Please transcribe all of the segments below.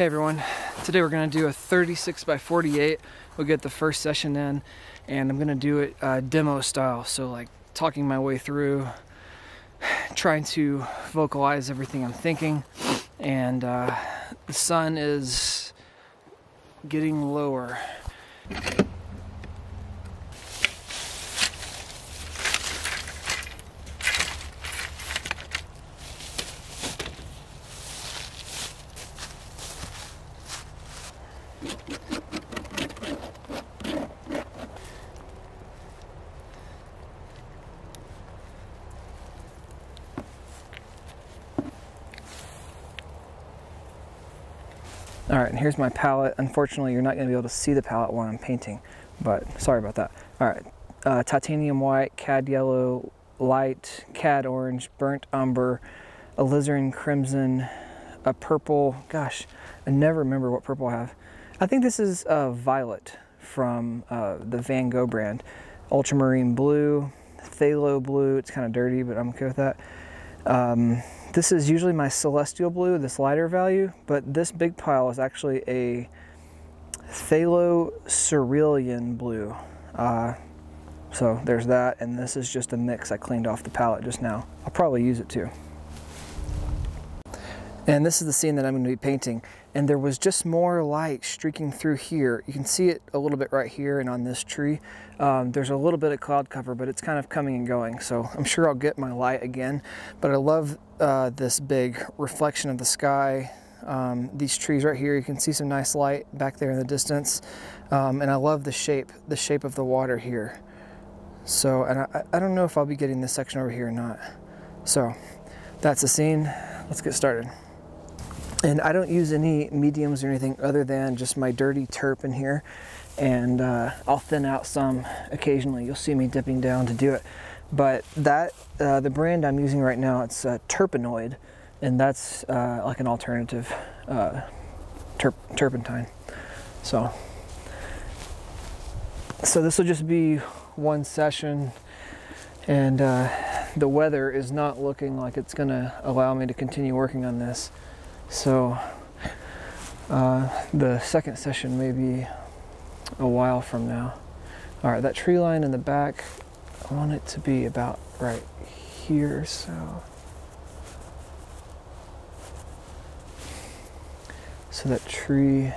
Hey everyone, today we're going to do a 36 by 48. We'll get the first session in and I'm going to do it demo style. So like talking my way through, trying to vocalize everything I'm thinking. And the sun is getting lower. All right, and here's my palette. Unfortunately, you're not gonna be able to see the palette while I'm painting, but sorry about that. All right, titanium white, cad yellow, light, cad orange, burnt umber, alizarin crimson, a purple, gosh, I never remember what purple I have. I think this is violet from the Van Gogh brand. Ultramarine blue, phthalo blue, it's kind of dirty, but I'm okay with that. This is usually my celestial blue, this lighter value, but this big pile is actually a phthalo cerulean blue. So there's that, and this is just a mix I cleaned off the palette just now. I'll probably use it too. And this is the scene that I'm going to be painting, and there was just more light streaking through here. You can see it a little bit right here and on this tree. There's a little bit of cloud cover, but it's kind of coming and going, so I'm sure I'll get my light again. But I love this big reflection of the sky. These trees right here, you can see some nice light back there in the distance. And I love the shape of the water here. So, and I don't know if I'll be getting this section over here or not. So that's the scene. Let's get started. And I don't use any mediums or anything other than just my dirty turp in here. And I'll thin out some occasionally. You'll see me dipping down to do it. But that, the brand I'm using right now, it's Turpenoid. And that's like an alternative turpentine. So this will just be one session. And the weather is not looking like it's gonna allow me to continue working on this. So the second session may be a while from now. All right, that tree line in the back, I want it to be about right here, so that tree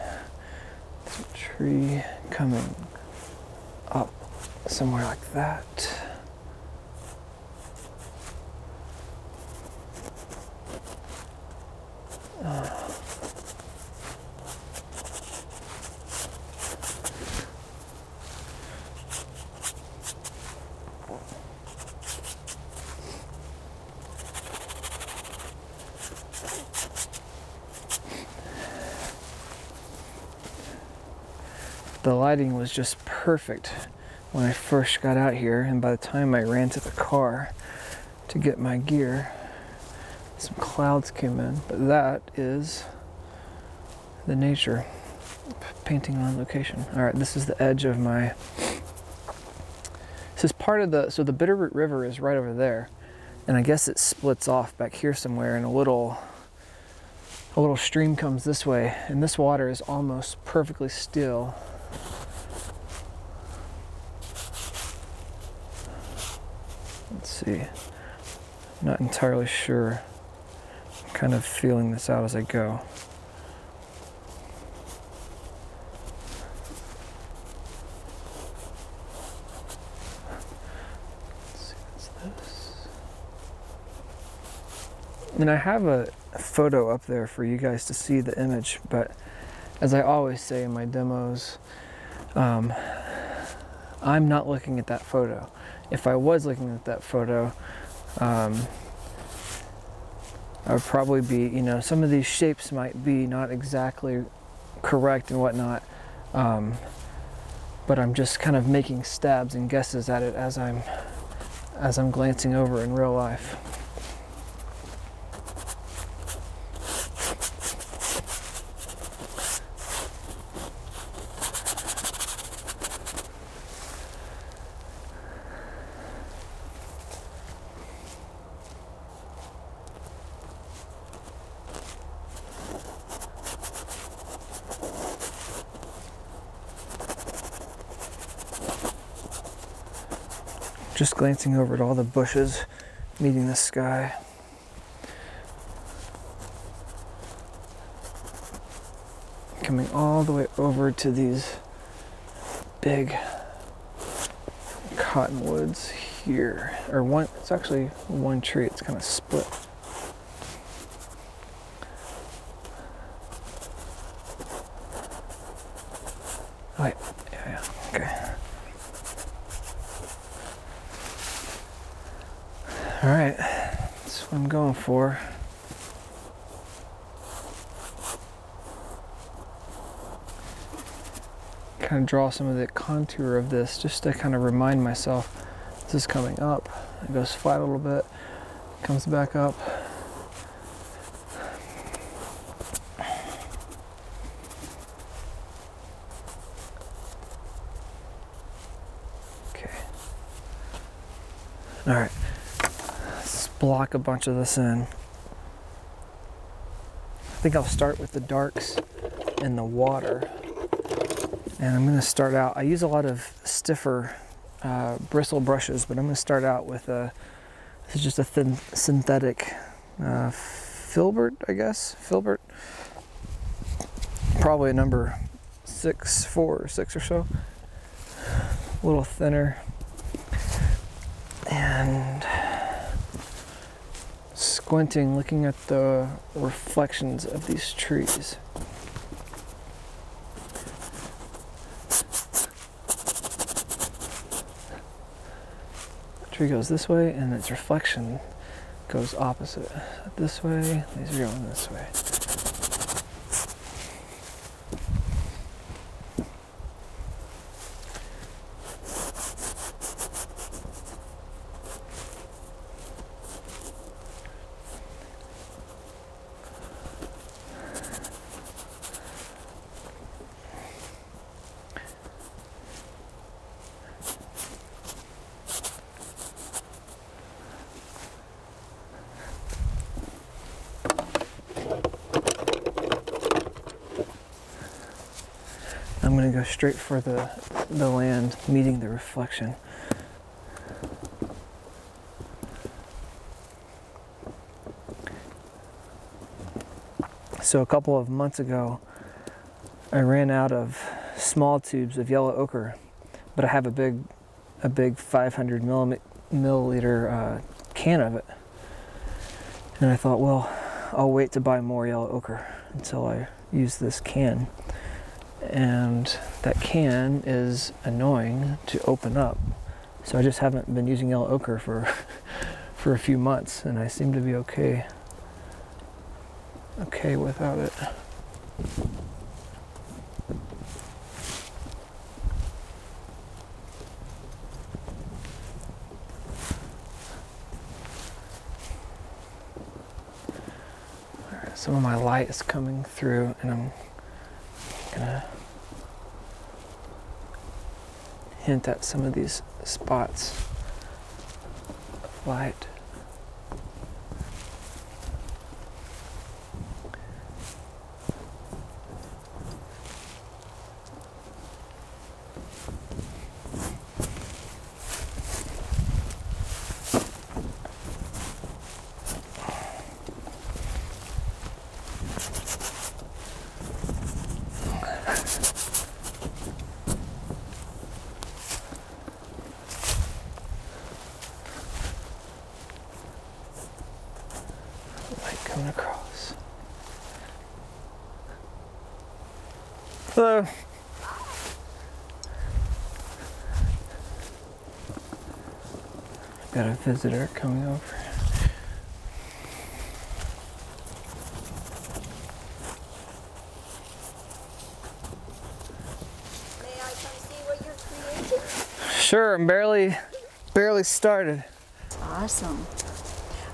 coming up somewhere like that. The lighting was just perfect when I first got out here, and by the time I ran to the car to get my gear, some clouds came in. But that is the nature of painting on location. All right, this is the edge of my, this is part of the, so the Bitterroot River is right over there, and I guess it splits off back here somewhere, and a little stream comes this way, and this water is almost perfectly still. Let's see, I'm not entirely sure. I'm kind of feeling this out as I go. Let's see, what's this? And I have a photo up there for you guys to see the image, but as I always say in my demos, I'm not looking at that photo. If I was looking at that photo, I would probably be, you know, some of these shapes might be not exactly correct and whatnot, but I'm just kind of making stabs and guesses at it as I'm glancing over in real life. Just glancing over at all the bushes meeting the sky. Coming all the way over to these big cottonwoods here. Or one, it's actually one tree, it's kind of split. Wait, yeah, okay. All right, that's what I'm going for. Kind of draw some of the contour of this just to kind of remind myself this is coming up. It goes flat a little bit, comes back up. Okay. All right. Block a bunch of this in. I think I'll start with the darks and the water. And I'm going to start out, I use a lot of stiffer bristle brushes, but I'm going to start out with a, this is just a thin synthetic filbert, I guess, filbert. Probably a number 6, 4, or 6 or so. A little thinner. And squinting, looking at the reflections of these trees. The tree goes this way and its reflection goes opposite. This way, these are going this way. I'm going to go straight for the land, meeting the reflection. So a couple of months ago, I ran out of small tubes of yellow ochre, but I have a big 500 milliliter can of it. And I thought, well, I'll wait to buy more yellow ochre until I use this can. And that can is annoying to open up. So I just haven't been using yellow ochre for a few months, and I seem to be okay without it. All right, some of my light is coming through, and I'm gonna hint at some of these spots of light. Coming across. Hello. Got a visitor coming over. May I come see what you're creating? Sure, I'm barely started. Awesome.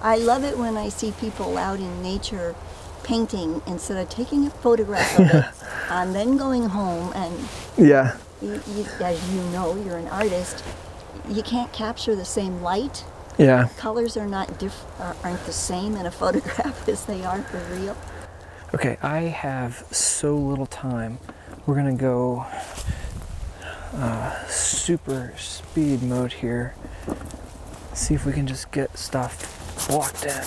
I love it when I see people out in nature painting instead of taking a photograph of it and then going home. And yeah, as you know, you're an artist. You can't capture the same light. Yeah, colors are not aren't the same in a photograph as they are for real. Okay, I have so little time. We're gonna go super speed mode here. see if we can just get stuff blocked in.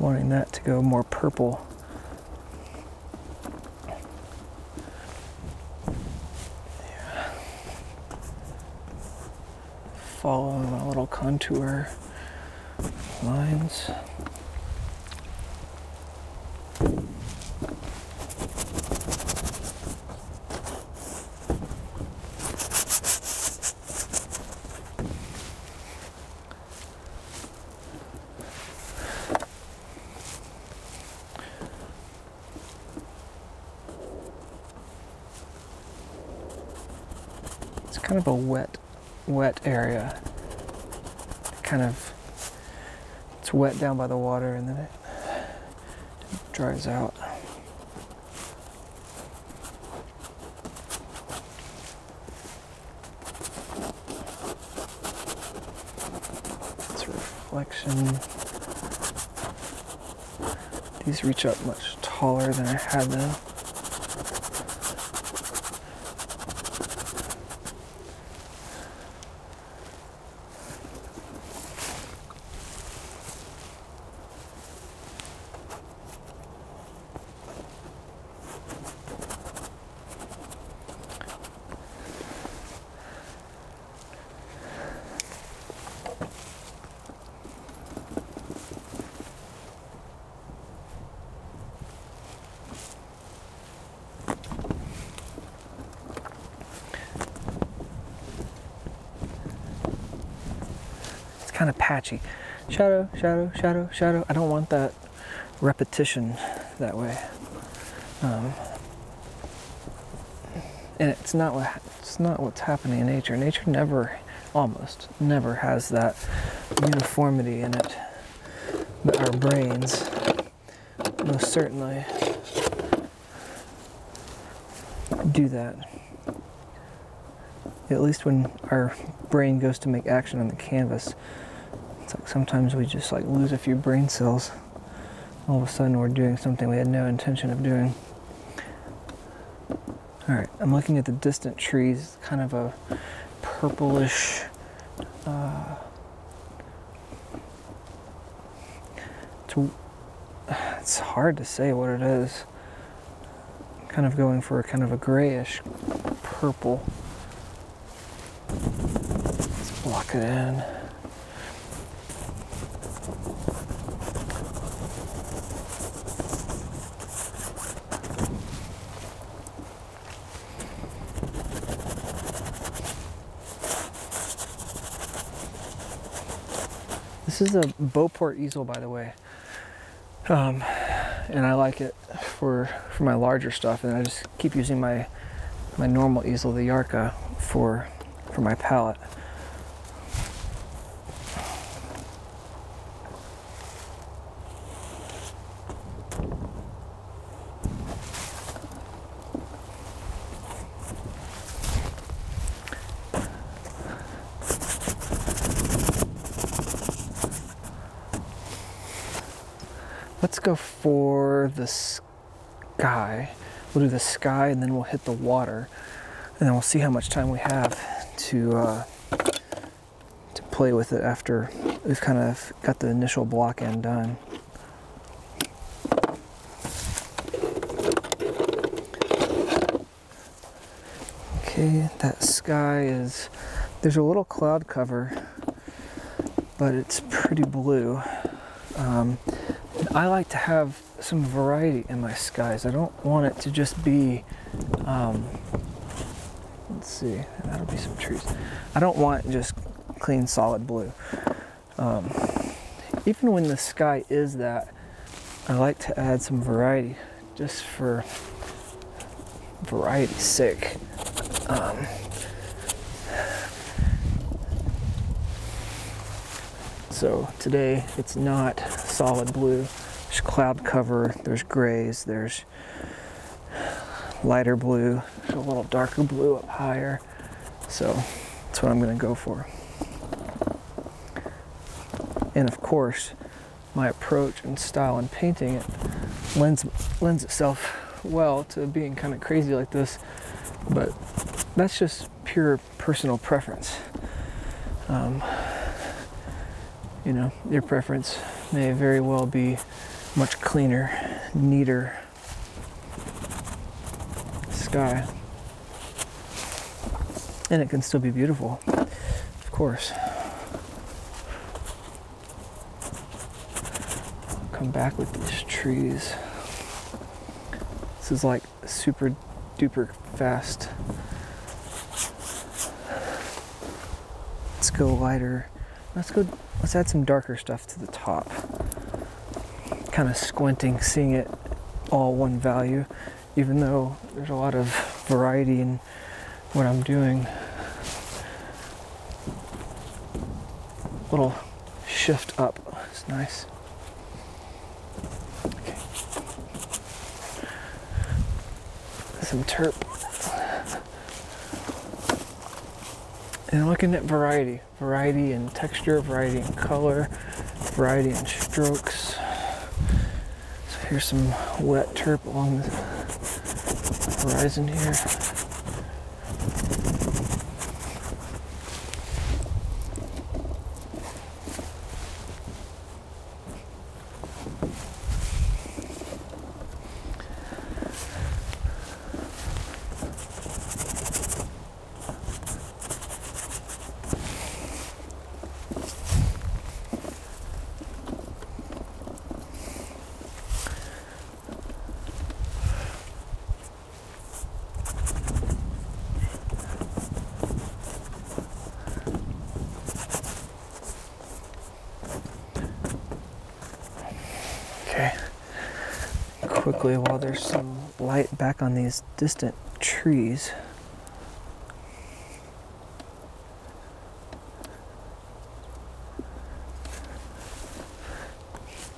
Wanting that to go more purple. Yeah. Following my little contour lines. Kind of a wet area. Kind of, it's wet down by the water and then it dries out. It's a reflection. These reach up much taller than I had them. Kind of patchy. Shadow, shadow, shadow, shadow. I don't want that repetition that way. And it's not what's happening in nature. Nature never, almost never has that uniformity in it. But our brains, most certainly, do that. At least when our brain goes to make action on the canvas, it's like sometimes we just like lose a few brain cells. All of a sudden we're doing something we had no intention of doing. All right, I'm looking at the distant trees, kind of a purplish, it's hard to say what it is. I'm kind of going for a kind of a grayish purple. Lock it in. This is a Beauport easel, by the way, and I like it for my larger stuff, and I just keep using my normal easel, the Yarka, for my palette. Let's go for the sky. We'll do the sky and then we'll hit the water. And then we'll see how much time we have to play with it after we've kind of got the initial block end done. Okay, that sky is, there's a little cloud cover, but it's pretty blue. I like to have some variety in my skies. I don't want it to just be, let's see, that'll be some trees. I don't want just clean, solid blue. Even when the sky is that, I like to add some variety just for variety's sake. So today it's not solid blue. There's cloud cover, there's grays, there's lighter blue, there's a little darker blue up higher. So that's what I'm going to go for. And of course, my approach and style in painting it lends itself well to being kind of crazy like this, but that's just pure personal preference. You know, your preference may very well be much cleaner, neater sky. And it can still be beautiful, of course. I'll come back with these trees. This is like super duper fast. Let's go lighter. Let's add some darker stuff to the top. Kind of squinting, seeing it all one value, even though there's a lot of variety in what I'm doing. Little shift up, it's nice. Okay. Some turp. And looking at variety. Variety in texture, variety in color, variety in strokes. So here's some wet turp along the horizon here. Quickly, while there's some light back on these distant trees,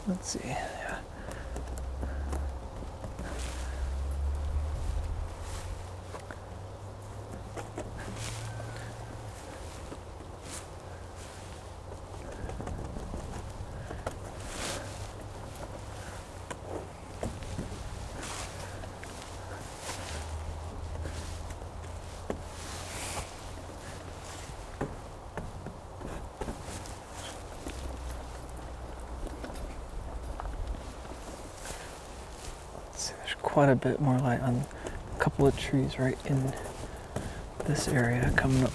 let's see. Yeah. Quite a bit more light on a couple of trees right in this area coming up.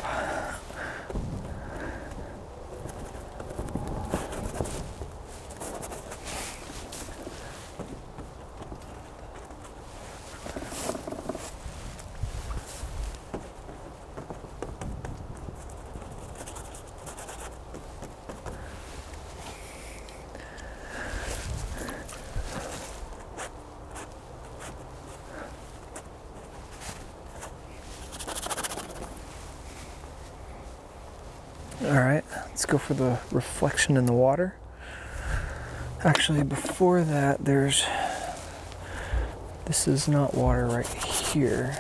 Alright, let's go for the reflection in the water. Actually, before that, this is not water right here.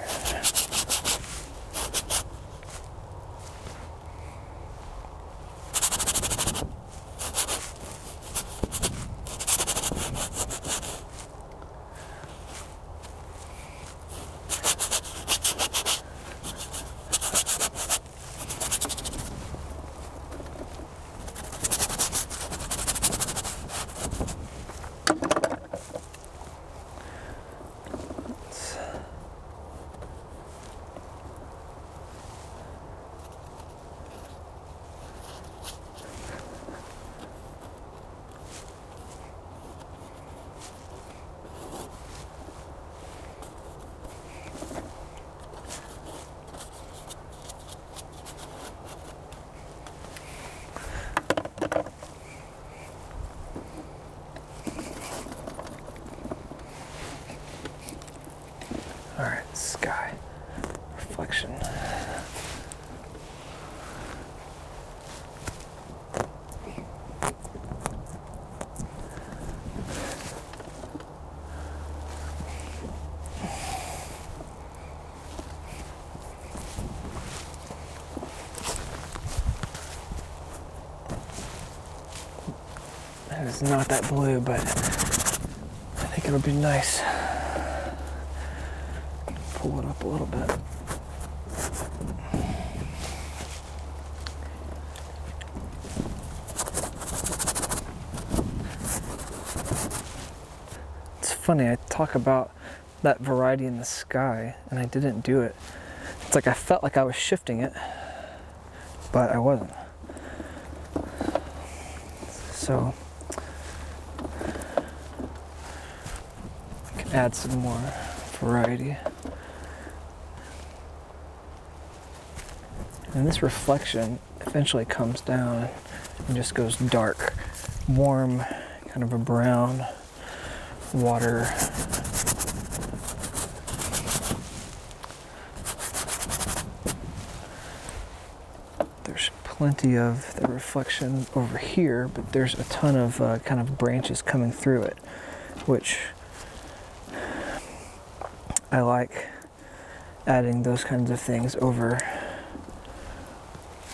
And it's not that blue, but I think it would be nice. Pull it up a little bit. It's funny, I talk about that variety in the sky and I didn't do it. It's like I felt like I was shifting it, but I wasn't. So I can add some more variety. And this reflection eventually comes down and just goes dark, warm, kind of a brown water. There's plenty of the reflection over here, but there's a ton of kind of branches coming through it, which I like adding those kinds of things over.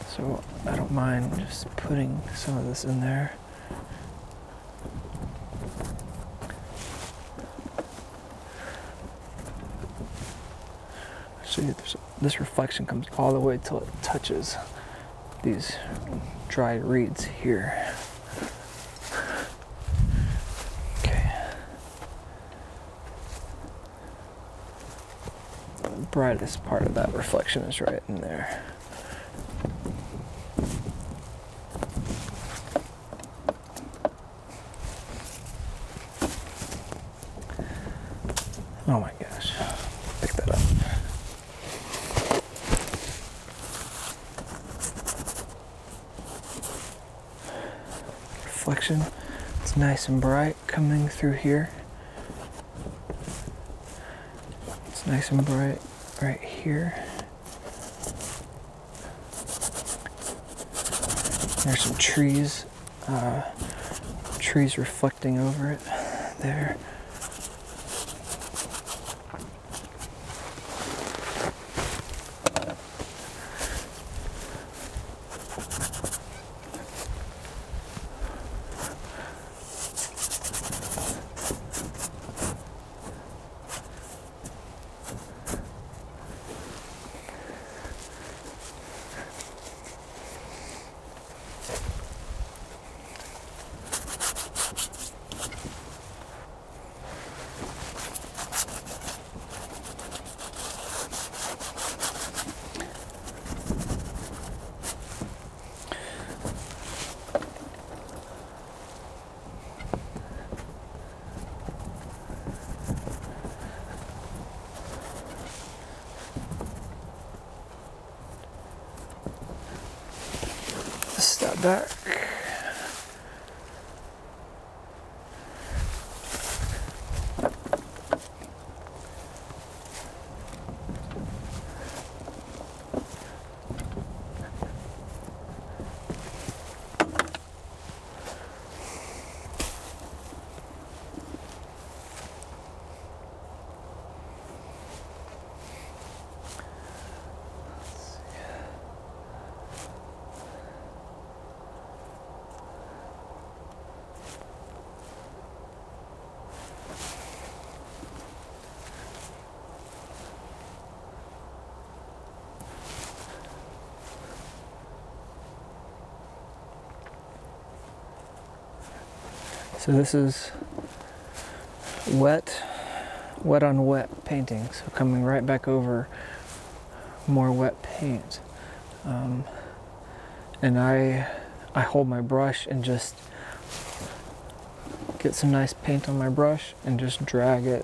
So I don't mind just putting some of this in there. See, this reflection comes all the way till it touches these dry reeds here. Okay. The brightest part of that reflection is right in there. Oh my gosh, pick that up. Reflection, it's nice and bright coming through here. It's nice and bright right here. There's some trees, trees reflecting over it there. Back. So this is wet on wet painting. So coming right back over more wet paint. And I hold my brush and just get some nice paint on my brush and just drag it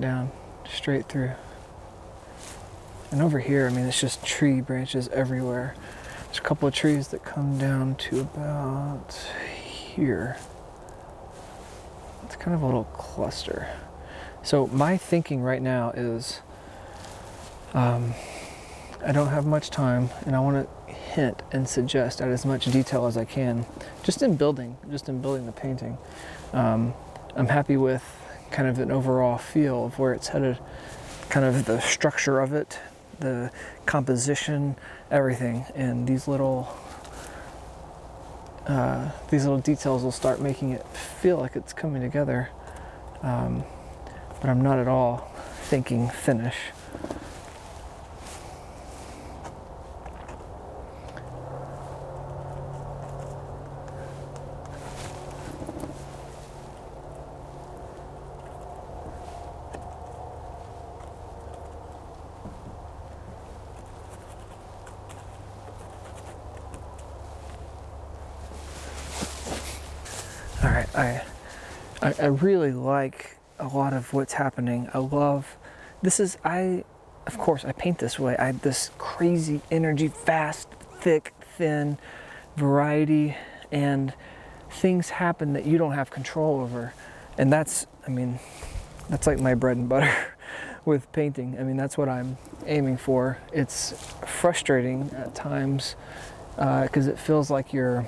down straight through. And over here, I mean, it's just tree branches everywhere. There's a couple of trees that come down to about here. It's kind of a little cluster. So my thinking right now is I don't have much time and I want to hint and suggest at as much detail as I can just in building the painting. I'm happy with kind of an overall feel of where it's headed, kind of the structure of it, the composition, everything, and these little these little details will start making it feel like it's coming together. But I'm not at all thinking finish. All right, I really like a lot of what's happening. I love, of course I paint this way. I have this crazy energy, fast, thick, thin variety, and things happen that you don't have control over. And that's, I mean, that's like my bread and butter with painting. I mean, that's what I'm aiming for. It's frustrating at times because it feels like you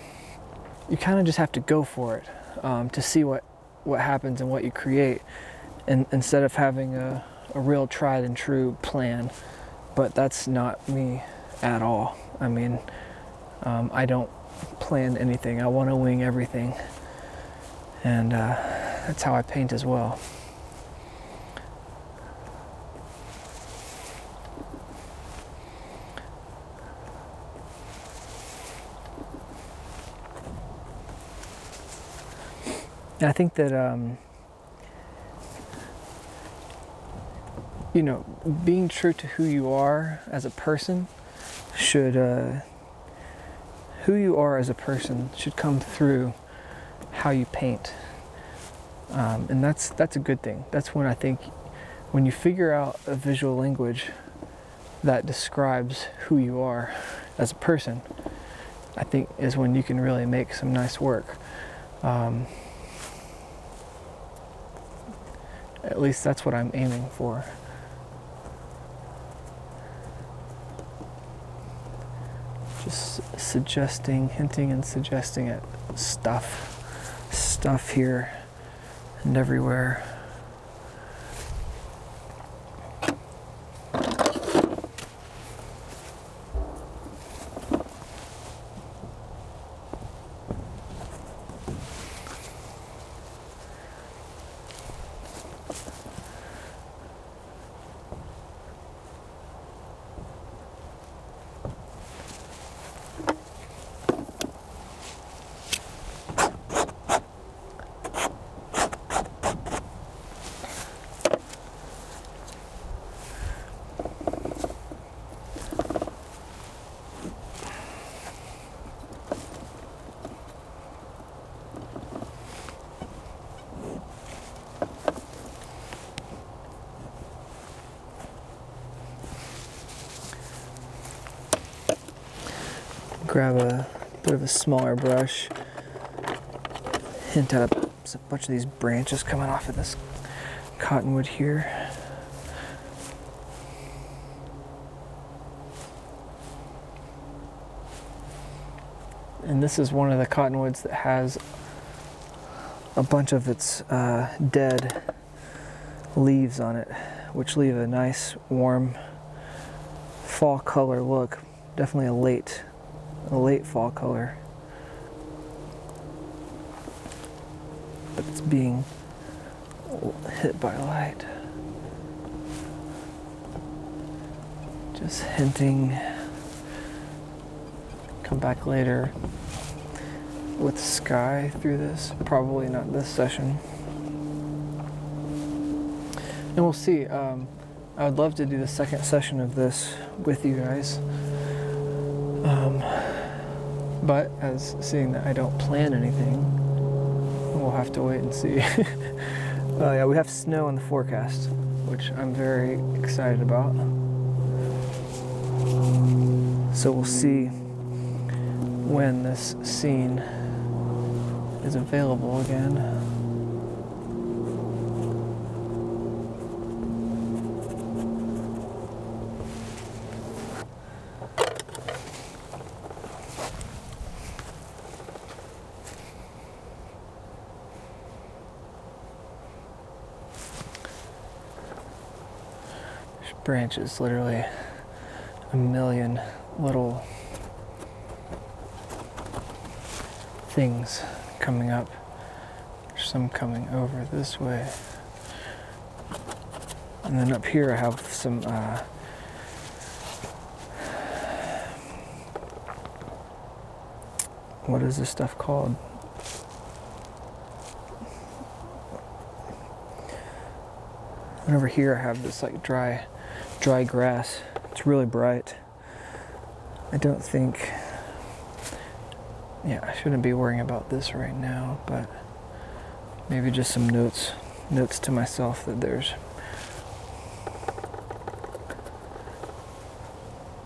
kind of just have to go for it to see what happens and what you create, and instead of having a real tried and true plan. But that's not me at all. I mean, I don't plan anything. I want to wing everything, and that's how I paint as well. And I think that, you know, being true to who you are as a person should, come through how you paint. And that's a good thing. That's when I think, when you figure out a visual language that describes who you are as a person, I think is when you can really make some nice work. At least that's what I'm aiming for. Just hinting and suggesting at stuff here and everywhere. Grab a bit of a smaller brush, hint at a bunch of these branches coming off of this cottonwood here. And this is one of the cottonwoods that has a bunch of its dead leaves on it, which leave a nice warm fall color look. Definitely a late fall color, but it's being hit by light. Just hinting, come back later with sky through this, probably not this session. And we'll see, I would love to do the second session of this with you guys. But as seeing that I don't plan anything, we'll have to wait and see. Yeah, we have snow in the forecast, which I'm very excited about. So we'll see when this scene is available again. Branches, literally a million little things coming up. There's some coming over this way. And then up here I have some what is this stuff called? And over here I have this like dry grass. It's really bright. I don't think, yeah, I shouldn't be worrying about this right now, but maybe just some notes to myself that there's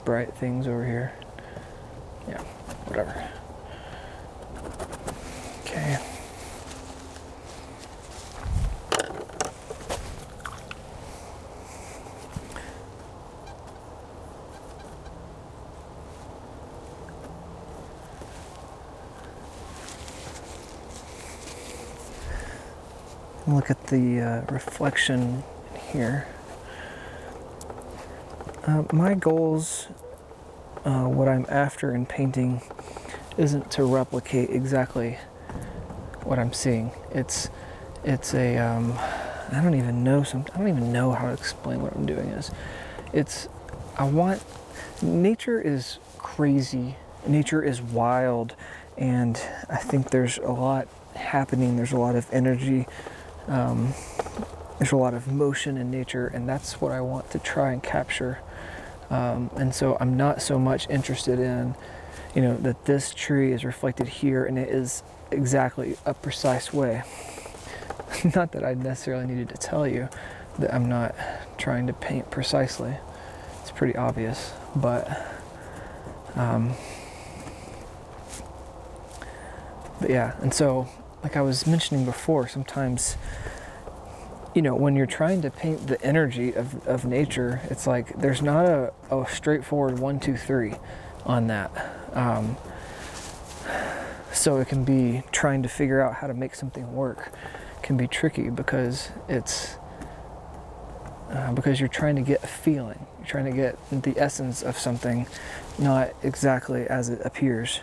bright things over here. Yeah, whatever. Okay. Look at the reflection here. My goals, what I'm after in painting, isn't to replicate exactly what I'm seeing. It's a I don't even know how to explain what I'm doing is. Nature is crazy. Nature is wild, and I think there's a lot happening. There's a lot of energy. There's a lot of motion in nature, and that's what I want to try and capture. And so I'm not so much interested in, you know, that this tree is reflected here and it is exactly a precise way. Not that I necessarily needed to tell you that I'm not trying to paint precisely. It's pretty obvious, but yeah, and so like I was mentioning before, sometimes, you know, when you're trying to paint the energy of nature, it's like there's not a straightforward 1, 2, 3 on that. So it can be trying to figure out how to make something work can be tricky because it's because you're trying to get a feeling, you're trying to get the essence of something, not exactly as it appears.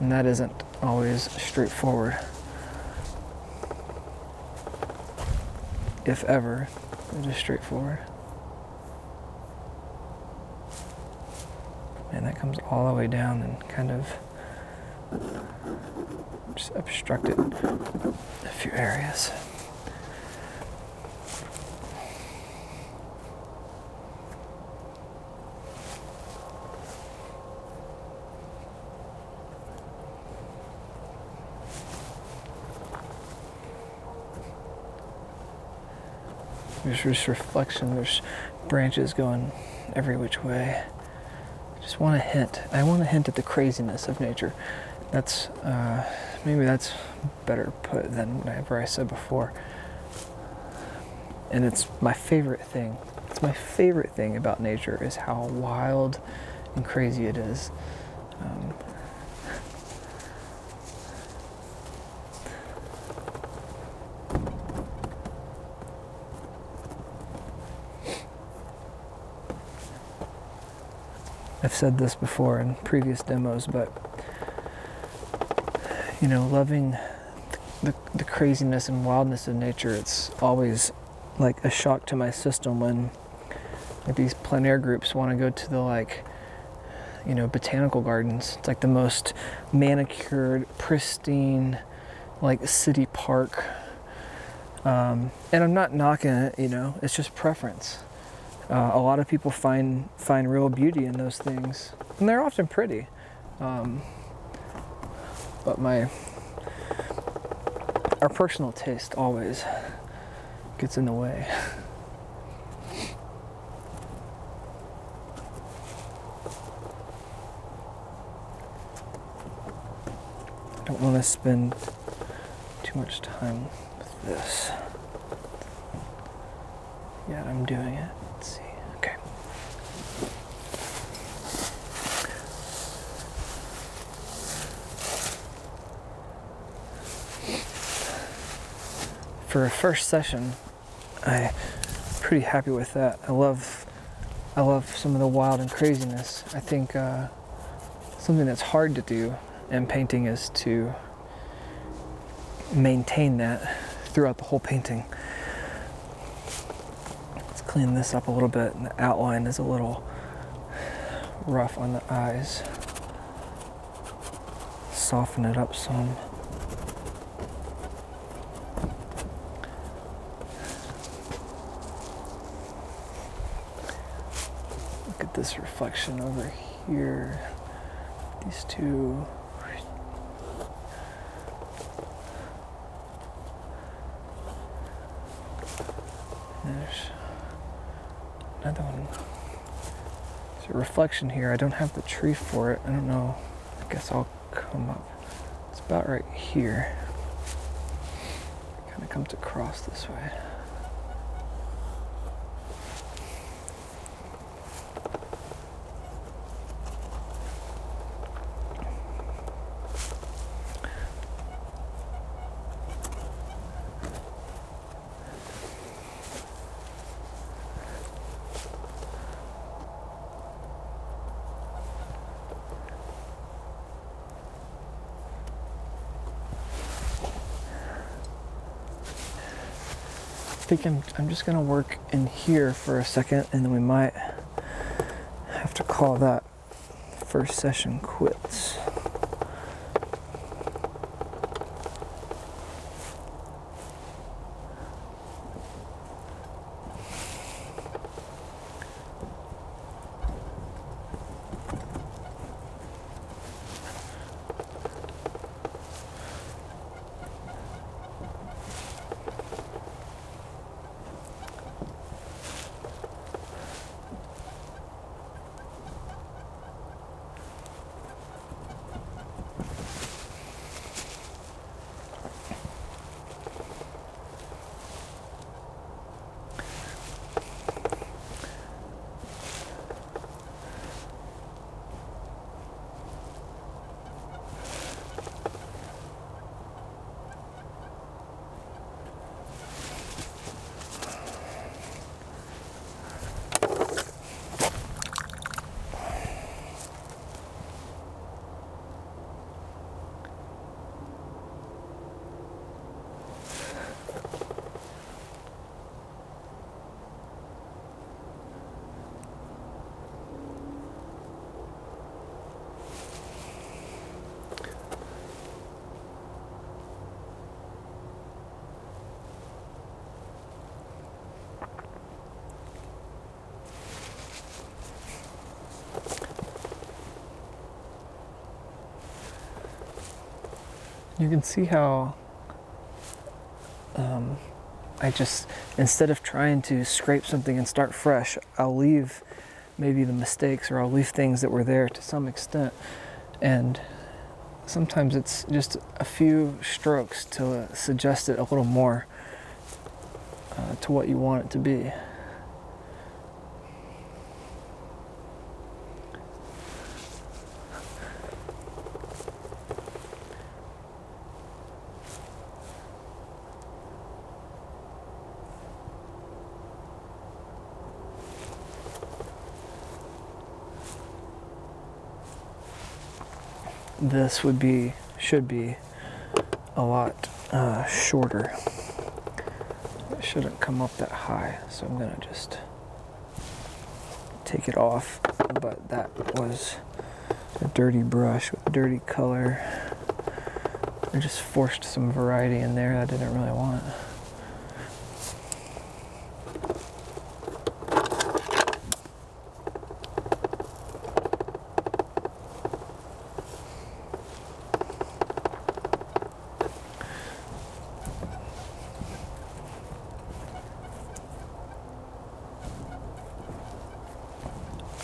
And that isn't always straightforward, if ever it is straightforward. And that comes all the way down and kind of just obstructed a few areas. There's just reflection, there's branches going every which way. I just want a hint. I want a hint at the craziness of nature. That's, maybe that's better put than whatever I said before. And it's my favorite thing. It's my favorite thing about nature is how wild and crazy it is. I've said this before in previous demos, but, you know, loving the craziness and wildness of nature, it's always like a shock to my system when like, these plein air groups want to go to the, like, you know, botanical gardens. It's like the most manicured, pristine, like, city park. And I'm not knocking it, you know, it's just preference. A lot of people find real beauty in those things, and they're often pretty. But our personal taste always gets in the way. I don't want to spend too much time with this. Yeah, I'm doing it. Let's see. Okay. For a first session, I'm pretty happy with that. I love some of the wild and craziness. I think something that's hard to do, and painting is to maintain that throughout the whole painting. Let's clean this up a little bit, and the outline is a little rough on the eyes. Soften it up some. Look at this reflection over here. These two. There's another one. There's a reflection here. I don't have the tree for it. I don't know. I guess I'll come up. It's about right here. It kind of comes across this way. I think I'm just going to work in here for a second, and then we might have to call that first session quits. You can see how I just, instead of trying to scrape something and start fresh, I'll leave maybe the mistakes, or I'll leave things that were there to some extent. And sometimes it's just a few strokes to suggest it a little more to what you want it to be. This would be, should be a lot shorter. It shouldn't come up that high, so I'm gonna just take it off. But that was a dirty brush with dirty color. I just forced some variety in there that I didn't really want.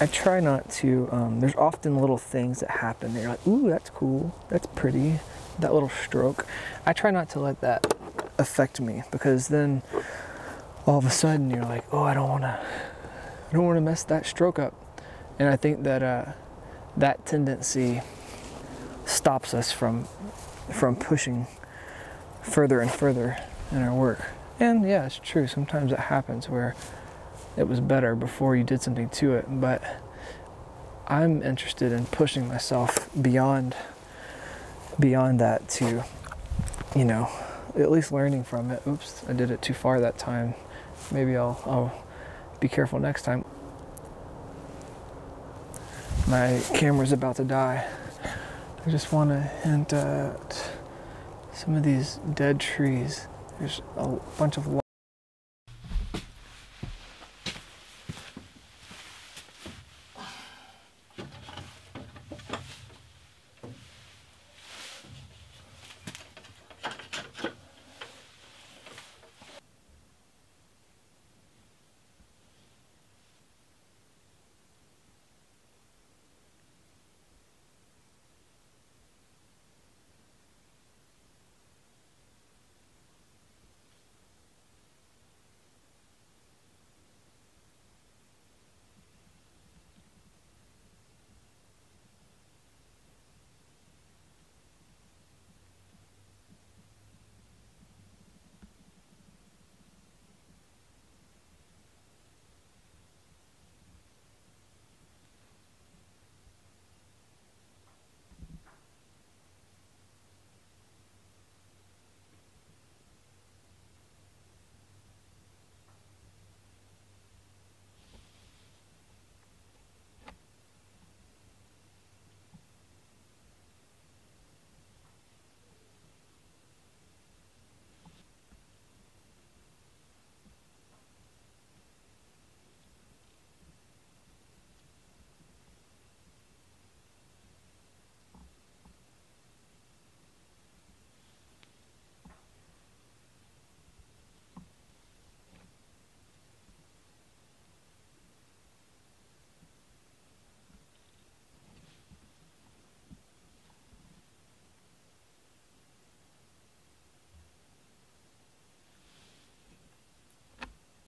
I try not to, there's often little things that happen that you're like, ooh, that's cool, that's pretty, that little stroke. I try not to let that affect me, because then all of a sudden you're like, oh, I don't wanna mess that stroke up. And I think that that tendency stops us from pushing further and further in our work. And yeah, it's true, sometimes it happens where it was better before you did something to it, but I'm interested in pushing myself beyond that to, you know, at least learning from it. Oops, I did it too far that time. Maybe I'll be careful next time. My camera's about to die. I just want to hint at some of these dead trees. There's a bunch of